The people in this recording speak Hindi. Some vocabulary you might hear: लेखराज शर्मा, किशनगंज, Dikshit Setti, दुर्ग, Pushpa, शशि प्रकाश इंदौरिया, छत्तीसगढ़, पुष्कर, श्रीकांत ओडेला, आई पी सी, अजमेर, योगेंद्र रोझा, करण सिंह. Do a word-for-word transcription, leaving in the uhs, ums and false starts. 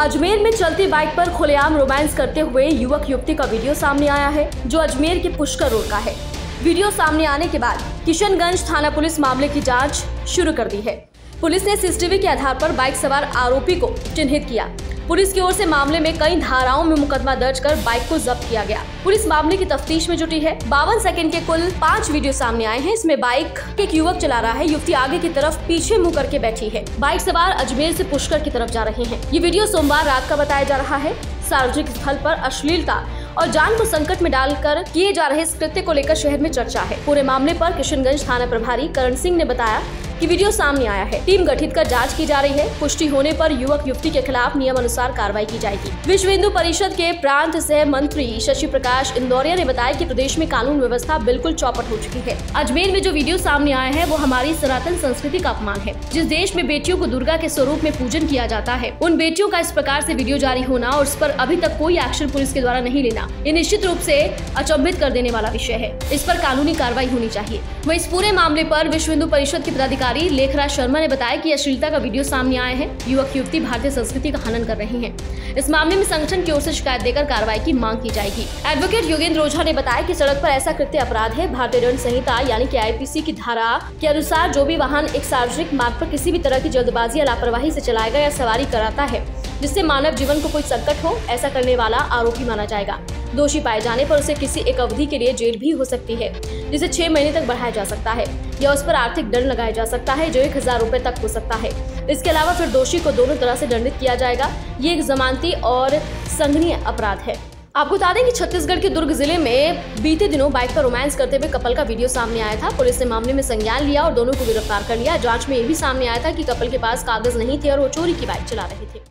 अजमेर में चलती बाइक पर खुलेआम रोमांस करते हुए युवक युवती का वीडियो सामने आया है, जो अजमेर के पुष्कर रोड का है। वीडियो सामने आने के बाद किशनगंज थाना पुलिस मामले की जाँच शुरू कर दी है। पुलिस ने सीसीटीवी के आधार पर बाइक सवार आरोपी को चिन्हित किया। पुलिस की ओर से मामले में कई धाराओं में मुकदमा दर्ज कर बाइक को जब्त किया गया। पुलिस मामले की तफ्तीश में जुटी है। बावन सेकंड के कुल पाँच वीडियो सामने आए हैं। इसमें बाइक के एक युवक चला रहा है, युवती आगे की तरफ पीछे मुंह करके बैठी है। बाइक सवार अजमेर से पुष्कर की तरफ जा रहे हैं। ये वीडियो सोमवार रात का बताया जा रहा है। सार्वजनिक स्थल पर अश्लीलता और जान को संकट में डालकर किए जा रहे इस कृत्य को लेकर शहर में चर्चा है। पूरे मामले पर किशनगंज थाना प्रभारी करण सिंह ने बताया कि वीडियो सामने आया है, टीम गठित कर जांच की जा रही है। पुष्टि होने पर युवक युवती के खिलाफ नियम अनुसार कार्रवाई की जाएगी। विश्व हिंदू परिषद के प्रांत सह मंत्री शशि प्रकाश इंदौरिया ने बताया कि प्रदेश में कानून व्यवस्था बिल्कुल चौपट हो चुकी है। अजमेर में जो वीडियो सामने आया है वो हमारी सनातन संस्कृति का अपमान है। जिस देश में बेटियों को दुर्गा के स्वरूप में पूजन किया जाता है, उन बेटियों का इस प्रकार से वीडियो जारी होना और इस पर अभी तक कोई एक्शन पुलिस के द्वारा नहीं लेना, ये निश्चित रूप से अचंभित कर देने वाला विषय है। इस पर कानूनी कार्रवाई होनी चाहिए। वह इस पूरे मामले पर विश्व हिंदू परिषद के पदाधिकारी लेखराज शर्मा ने बताया कि अश्लीलता का वीडियो सामने आया है। युवक युवती भारतीय संस्कृति का हनन कर रहे हैं। इस मामले में संगठन की ओर से शिकायत देकर कार्रवाई की मांग की जाएगी। एडवोकेट योगेंद्र रोझा ने बताया कि सड़क पर ऐसा कृत्य अपराध है। भारतीय दंड संहिता यानी कि आई पी सी की धारा के अनुसार जो भी वाहन एक सार्वजनिक मार्ग पर किसी भी तरह की जल्दबाजी या लापरवाही से चलाएगा या सवारी कराता है जिससे मानव जीवन को कोई संकट हो, ऐसा करने वाला आरोपी माना जाएगा। दोषी पाए जाने पर उसे किसी एक अवधि के लिए जेल भी हो सकती है, जिसे छह महीने तक बढ़ाया जा सकता है या उस पर आर्थिक दंड लगाया जा सकता है जो एक हजार रूपए तक हो सकता है। इसके अलावा फिर दोषी को दोनों तरह से दंडित किया जाएगा। ये एक जमानती और संज्ञेय अपराध है। आपको बता दें कि छत्तीसगढ़ के दुर्ग जिले में बीते दिनों बाइक पर रोमांस करते हुए कपल का वीडियो सामने आया था। पुलिस ने मामले में संज्ञान लिया और दोनों को गिरफ्तार कर लिया। जांच में ये भी सामने आया था कि कपल के पास कागज नहीं थे और वो चोरी की बाइक चला रहे थे।